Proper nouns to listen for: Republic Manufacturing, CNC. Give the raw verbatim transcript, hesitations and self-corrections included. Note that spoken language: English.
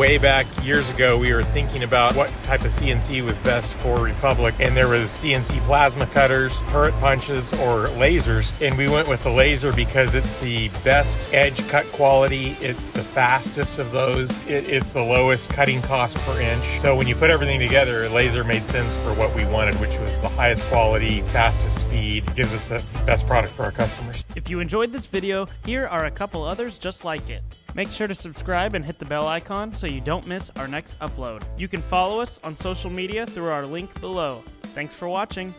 Way back years ago, we were thinking about what type of C N C was best for Republic, and there was C N C plasma cutters, turret punches, or lasers, and we went with the laser because it's the best edge cut quality, it's the fastest of those, it, it's the lowest cutting cost per inch. So when you put everything together, a laser made sense for what we wanted, which was the highest quality, fastest speed, gives us the best product for our customers. If you enjoyed this video, here are a couple others just like it. Make sure to subscribe and hit the bell icon so you don't miss our next upload. You can follow us on social media through our link below. Thanks for watching.